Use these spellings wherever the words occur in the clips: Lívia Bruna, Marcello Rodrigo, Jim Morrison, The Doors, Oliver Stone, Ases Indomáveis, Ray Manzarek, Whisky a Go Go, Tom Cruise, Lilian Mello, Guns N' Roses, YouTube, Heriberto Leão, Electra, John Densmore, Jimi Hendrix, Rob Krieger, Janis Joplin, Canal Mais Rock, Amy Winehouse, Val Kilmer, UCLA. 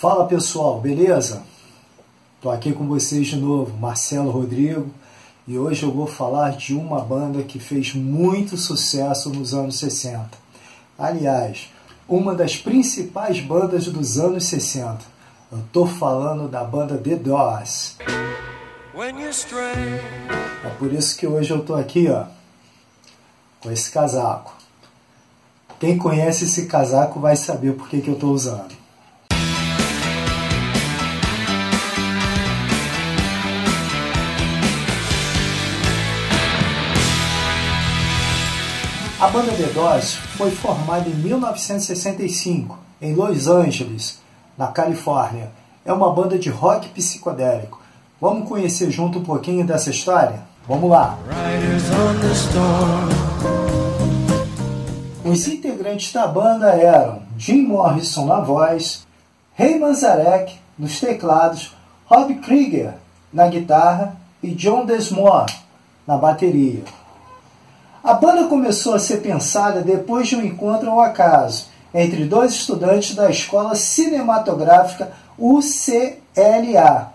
Fala pessoal, beleza? Estou aqui com vocês de novo, Marcello Rodrigo, e hoje eu vou falar de uma banda que fez muito sucesso nos anos 60. Aliás, uma das principais bandas dos anos 60. Eu estou falando da banda The Doors. É por isso que hoje eu estou aqui, ó, com esse casaco. Quem conhece esse casaco vai saber por que eu estou usando. A banda The Doors foi formada em 1965, em Los Angeles, na Califórnia. É uma banda de rock psicodélico. Vamos conhecer junto um pouquinho dessa história? Vamos lá! Os integrantes da banda eram Jim Morrison na voz, Ray Manzarek nos teclados, Rob Krieger na guitarra e John Densmore na bateria. A banda começou a ser pensada depois de um encontro ao acaso entre dois estudantes da Escola Cinematográfica UCLA.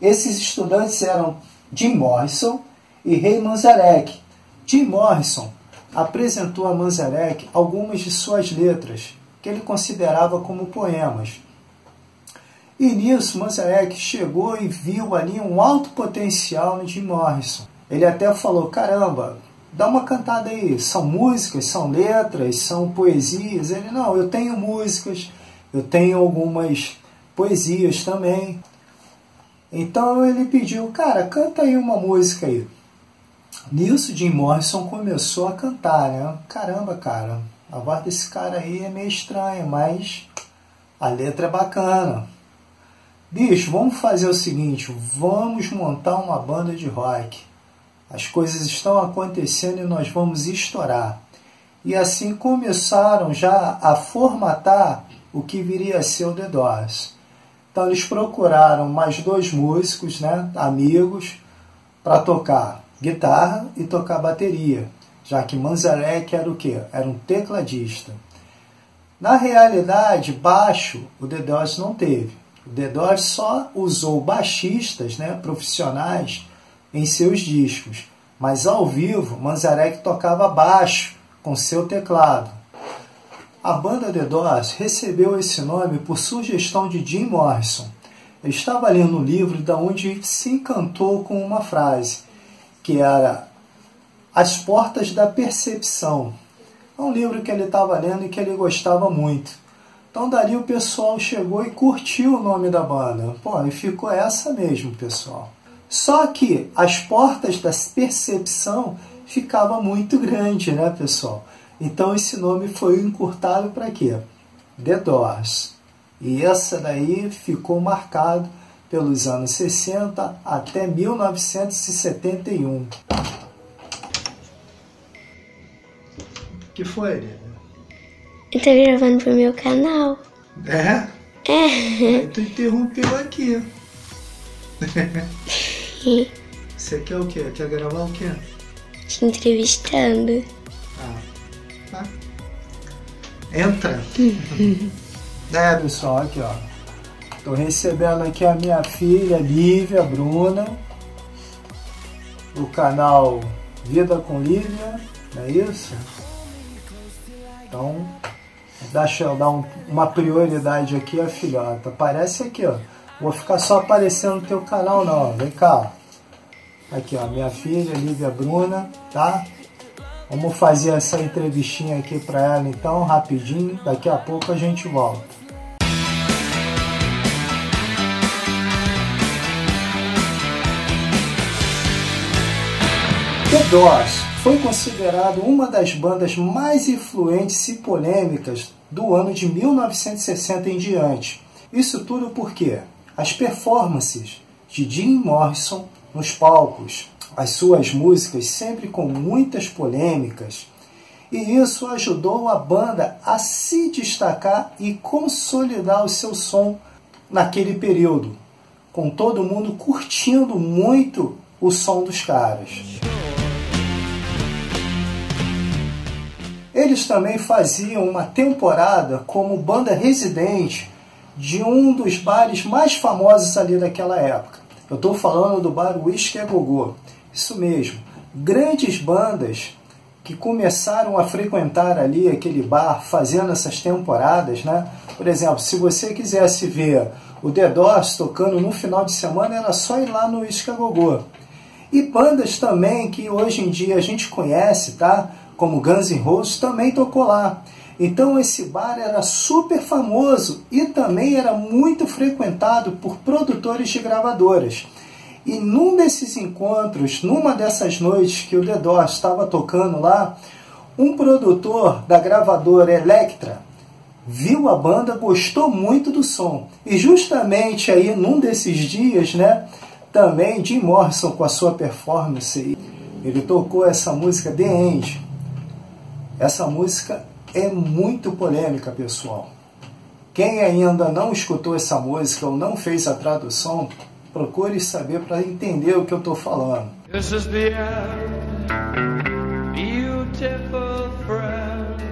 Esses estudantes eram Jim Morrison e Ray Manzarek. Jim Morrison apresentou a Manzarek algumas de suas letras, que ele considerava como poemas. E nisso Manzarek chegou e viu ali um alto potencial no Jim Morrison. Ele até falou, caramba, dá uma cantada aí, são músicas, são letras, são poesias. Ele, não, eu tenho músicas, eu tenho algumas poesias também. Então ele pediu, cara, canta aí uma música aí. Nisso Jim Morrison começou a cantar, né? Caramba, cara, a voz desse cara aí é meio estranha, mas a letra é bacana. Bicho, vamos fazer o seguinte, vamos montar uma banda de rock. As coisas estão acontecendo e nós vamos estourar. E assim começaram já a formatar o que viria a ser o The Doors. Então eles procuraram mais dois músicos, né, amigos, para tocar guitarra e tocar bateria, já que Manzarek era o quê? Era um tecladista. Na realidade, baixo o The Doors não teve. O The Doors só usou baixistas, né, profissionais, em seus discos, mas ao vivo Manzarek tocava baixo com seu teclado. A banda The Doors recebeu esse nome por sugestão de Jim Morrison. Ele estava lendo um livro da onde se encantou com uma frase, que era As Portas da Percepção. É um livro que ele estava lendo e que ele gostava muito. Então dali o pessoal chegou e curtiu o nome da banda. Pô, e ficou essa mesmo, pessoal. Só que as portas da percepção ficavam muito grandes, né, pessoal? Então esse nome foi encurtado para quê? The Doors. E essa daí ficou marcado pelos anos 60 até 1971. Que foi, Lilian? Eu tô gravando pro meu canal. É? É. Tu interrompeu aqui. Você quer o quê? Quer gravar o quê? Te entrevistando. Ah, tá. Entra. É, pessoal, aqui, ó. Tô recebendo aqui a minha filha, Lívia, Bruna. O canal Vida com Lívia, não é isso? Então, deixa eu dar uma prioridade aqui à filhota. Aparece aqui, ó. Vou ficar só aparecendo no teu canal não, vem cá. Aqui ó, minha filha, Lívia Bruna, tá? Vamos fazer essa entrevistinha aqui pra ela então, rapidinho, daqui a pouco a gente volta. The Doors foi considerado uma das bandas mais influentes e polêmicas do ano de 1960 em diante. Isso tudo porque as performances de Jim Morrison nos palcos, as suas músicas sempre com muitas polêmicas, e isso ajudou a banda a se destacar e consolidar o seu som naquele período, com todo mundo curtindo muito o som dos caras. Eles também faziam uma temporada como banda residente de um dos bares mais famosos ali daquela época. Eu estou falando do bar Whisky a Go Go. Isso mesmo. Grandes bandas que começaram a frequentar ali aquele bar, fazendo essas temporadas, né? Por exemplo, se você quisesse ver o The Doors tocando no final de semana, era só ir lá no Whisky a Go Go. E bandas também que hoje em dia a gente conhece, tá? Como Guns N' Roses, também tocou lá. Então esse bar era super famoso e também era muito frequentado por produtores de gravadoras. E num desses encontros, numa dessas noites que o The Doors estava tocando lá, um produtor da gravadora Electra viu a banda, gostou muito do som. E justamente aí, num desses dias, né, também Jim Morrison, com a sua performance, ele tocou essa música The End. Essa música é muito polêmica, pessoal. Quem ainda não escutou essa música ou não fez a tradução, procure saber para entender o que eu estou falando. This is the end, beautiful friend.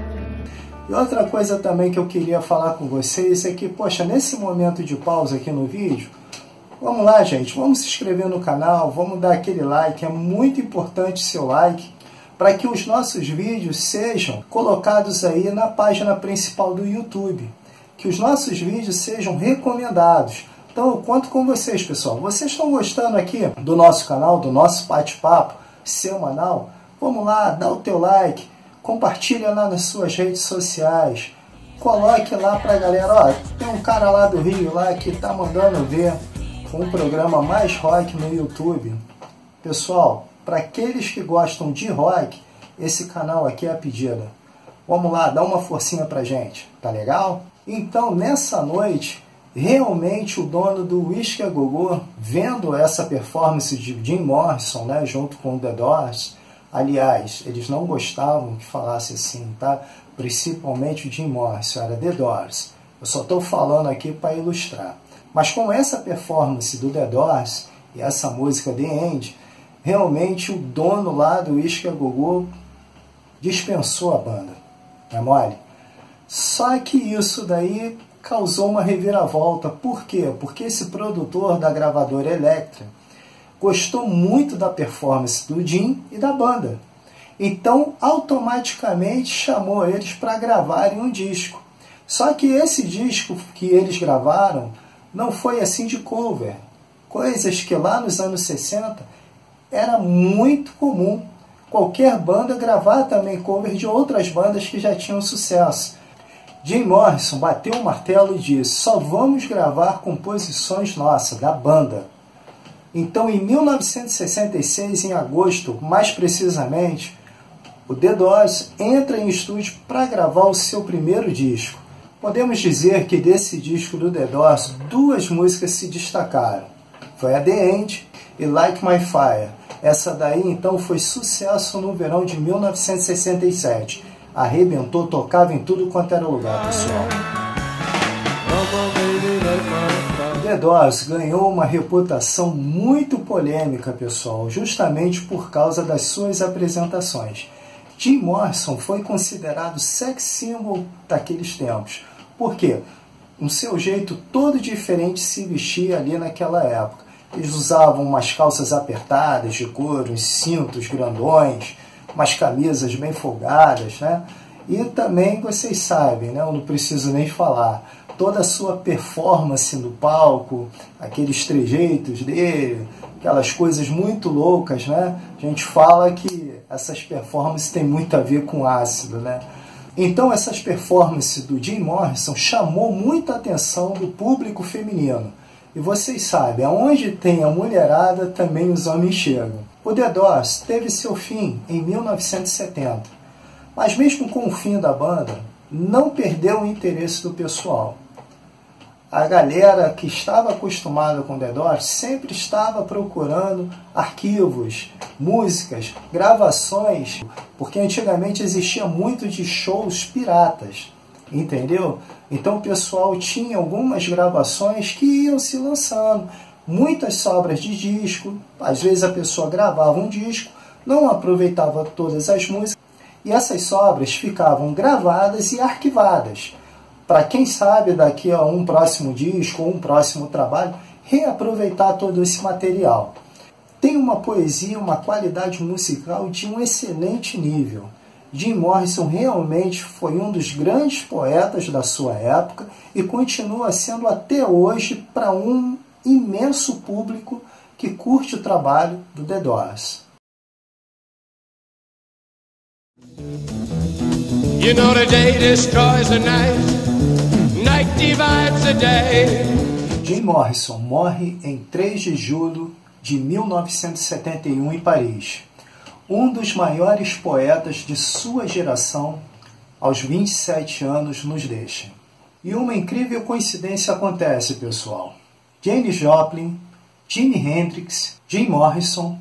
E outra coisa também que eu queria falar com vocês é que, poxa, nesse momento de pausa aqui no vídeo, vamos lá, gente, vamos se inscrever no canal, vamos dar aquele like, é muito importante seu like, para que os nossos vídeos sejam colocados aí na página principal do YouTube, que os nossos vídeos sejam recomendados. Então eu conto com vocês, pessoal. Vocês estão gostando aqui do nosso canal, do nosso bate-papo semanal? Vamos lá, dá o teu like, compartilha lá nas suas redes sociais, coloque lá pra galera, ó, tem um cara lá do Rio lá que tá mandando ver um programa mais rock no YouTube. Pessoal, para aqueles que gostam de rock, esse canal aqui é a pedida. Vamos lá, dá uma forcinha pra gente, tá legal? Então, nessa noite, realmente o dono do Whisky a Go Go, vendo essa performance de Jim Morrison, né, junto com The Doors, aliás, eles não gostavam que falasse assim, tá? Principalmente o Jim Morrison, era The Doors. Eu só estou falando aqui para ilustrar. Mas com essa performance do The Doors e essa música The End, realmente o dono lá do Whisky a Go Go dispensou a banda, não é mole? Só que isso daí causou uma reviravolta. Por quê? Porque esse produtor da gravadora Electra gostou muito da performance do Jim e da banda. Então, automaticamente chamou eles para gravarem um disco. Só que esse disco que eles gravaram não foi assim de cover. Coisas que lá nos anos 60 era muito comum. Qualquer banda gravar também cover de outras bandas que já tinham sucesso. Jim Morrison bateu o martelo e disse, só vamos gravar composições nossas, da banda. Então, em 1966, em agosto, mais precisamente, o The Doors entra em estúdio para gravar o seu primeiro disco. Podemos dizer que desse disco do The Doors, duas músicas se destacaram. Foi a The End e Like My Fire. Essa daí, então, foi sucesso no verão de 1967. Arrebentou, tocava em tudo quanto era lugar, pessoal. The Doors ganhou uma reputação muito polêmica, pessoal, justamente por causa das suas apresentações. Jim Morrison foi considerado sex symbol daqueles tempos. Por quê? Um seu jeito todo diferente se vestia ali naquela época. Eles usavam umas calças apertadas de couro, uns cintos grandões, umas camisas bem folgadas, né? E também, vocês sabem, né? Eu não preciso nem falar, toda a sua performance no palco, aqueles trejeitos dele, aquelas coisas muito loucas, né? A gente fala que essas performances têm muito a ver com ácido, né? Então essas performances do Jim Morrison chamou muita atenção do público feminino. E vocês sabem, aonde tem a mulherada, também os homens chegam. O The Doors teve seu fim em 1970, mas mesmo com o fim da banda, não perdeu o interesse do pessoal. A galera que estava acostumada com The Doors sempre estava procurando arquivos, músicas, gravações, porque antigamente existia muito de shows piratas, entendeu? Então o pessoal tinha algumas gravações que iam se lançando, muitas sobras de disco, às vezes a pessoa gravava um disco, não aproveitava todas as músicas, e essas sobras ficavam gravadas e arquivadas. para quem sabe daqui a um próximo disco ou um próximo trabalho, reaproveitar todo esse material. Tem uma poesia, uma qualidade musical de um excelente nível. Jim Morrison realmente foi um dos grandes poetas da sua época e continua sendo até hoje para um imenso público que curte o trabalho do The Doors. You know the day destroys the night, night divides the day. Jim Morrison morre em 3 de julho de 1971 em Paris. Um dos maiores poetas de sua geração, aos 27 anos, nos deixa. E uma incrível coincidência acontece, pessoal. Janis Joplin, Jimi Hendrix, Jim Morrison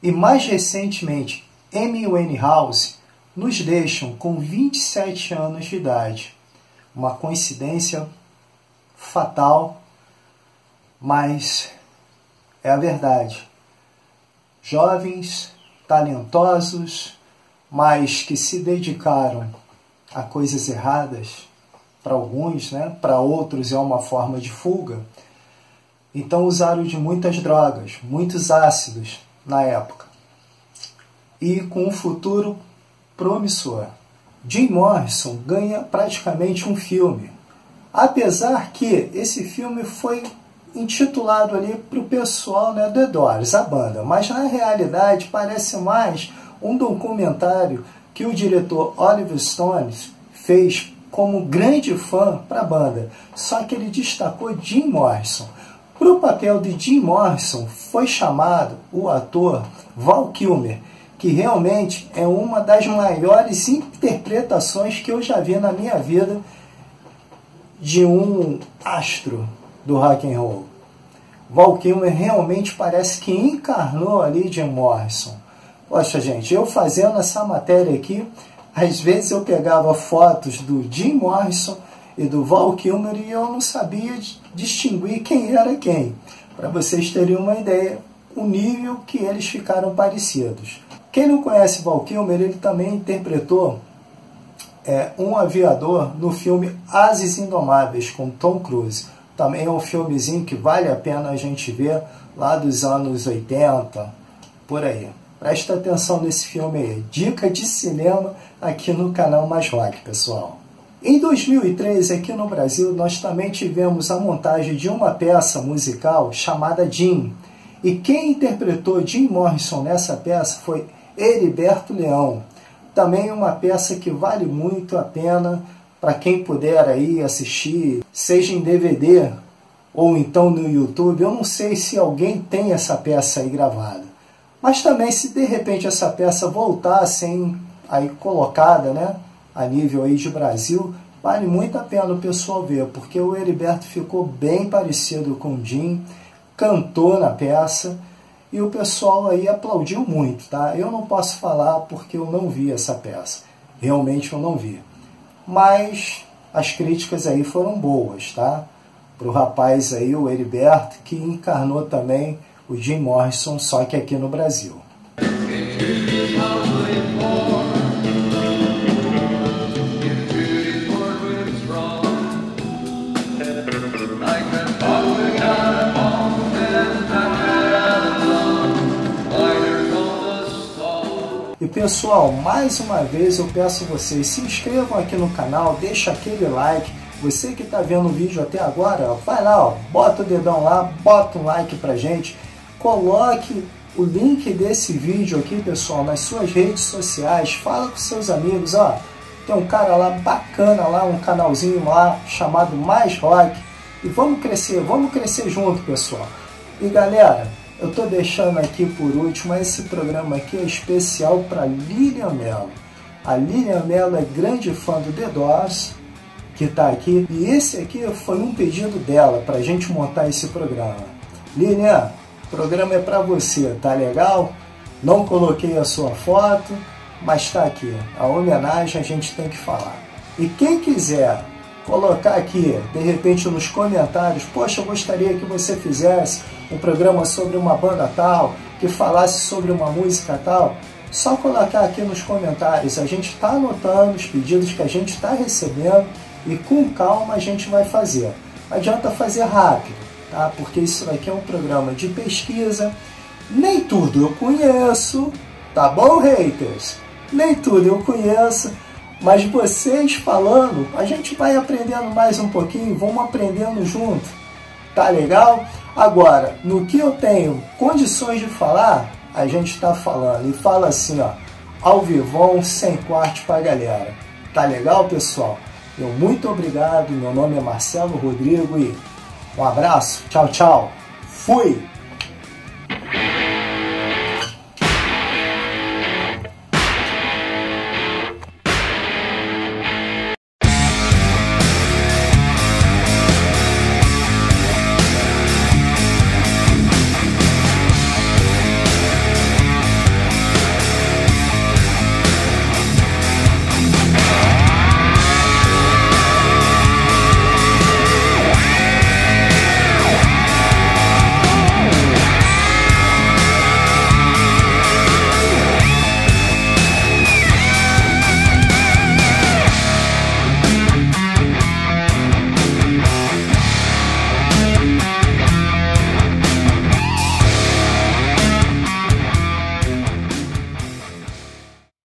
e, mais recentemente, Amy Winehouse nos deixam com 27 anos de idade. Uma coincidência fatal, mas é a verdade. Jovens, talentosos, mas que se dedicaram a coisas erradas, para alguns, né? Para outros é uma forma de fuga. Então usaram de muitas drogas, muitos ácidos na época. E com um futuro promissor. Jim Morrison ganha praticamente um filme. Apesar que esse filme foi intitulado ali para o pessoal, né, The Doors, a banda, mas na realidade parece mais um documentário que o diretor Oliver Stone fez como grande fã para a banda, só que ele destacou Jim Morrison. Para o papel de Jim Morrison foi chamado o ator Val Kilmer, que realmente é uma das maiores interpretações que eu já vi na minha vida de um astro do rock and roll. Val Kilmer realmente parece que encarnou ali Jim Morrison. Poxa, gente, eu fazendo essa matéria aqui, às vezes eu pegava fotos do Jim Morrison e do Val Kilmer e eu não sabia distinguir quem era quem. Para vocês terem uma ideia, o nível que eles ficaram parecidos. Quem não conhece Val Kilmer, ele também interpretou um aviador no filme Ases Indomáveis, com Tom Cruise. Também é um filmezinho que vale a pena a gente ver, lá dos anos 80, por aí. Presta atenção nesse filme aí. Dica de cinema aqui no Canal Mais Rock, pessoal. Em 2013, aqui no Brasil, nós também tivemos a montagem de uma peça musical chamada Jim. E quem interpretou Jim Morrison nessa peça foi Heriberto Leão. Também uma peça que vale muito a pena para quem puder aí assistir, seja em DVD ou então no YouTube. Eu não sei se alguém tem essa peça aí gravada. Mas também, se de repente essa peça voltar sem aí colocada, né, a nível aí de Brasil, vale muito a pena o pessoal ver, porque o Heriberto ficou bem parecido com o Jim, cantou na peça e o pessoal aí aplaudiu muito, tá? Eu não posso falar porque eu não vi essa peça, realmente eu não vi. Mas as críticas aí foram boas, tá? Pro rapaz aí, o Heriberto, que encarnou também o Jim Morrison, só que aqui no Brasil. E pessoal, mais uma vez eu peço a vocês, se inscrevam aqui no canal, deixa aquele like. Você que está vendo o vídeo até agora, ó, vai lá, ó, bota o dedão lá, bota um like pra gente. Coloque o link desse vídeo aqui, pessoal, nas suas redes sociais. Fala com seus amigos, ó. Tem um cara lá bacana lá, um canalzinho lá chamado Mais Rock. E vamos crescer junto, pessoal. E galera, eu tô deixando aqui por último, esse programa aqui é especial para Lilian Mello. A Lilian Mello é grande fã do The Doors, que tá aqui. E esse aqui foi um pedido dela pra gente montar esse programa. Lilian, o programa é pra você, tá legal? Não coloquei a sua foto, mas tá aqui. A homenagem a gente tem que falar. E quem quiser colocar aqui, de repente, nos comentários, poxa, eu gostaria que você fizesse um programa sobre uma banda tal, que falasse sobre uma música tal, só colocar aqui nos comentários. A gente está anotando os pedidos que a gente está recebendo E com calma a gente vai fazer. Não adianta fazer rápido, tá? Porque isso aqui é um programa de pesquisa. Nem tudo eu conheço, tá bom, haters? Nem tudo eu conheço. Mas vocês falando, a gente vai aprendendo mais um pouquinho, vamos aprendendo junto. Tá legal? Agora, no que eu tenho condições de falar, a gente está falando. E fala assim, ó, ao vivão, sem corte pra galera. Tá legal, pessoal? Eu muito obrigado, meu nome é Marcello Rodrigo e um abraço, tchau, tchau, fui!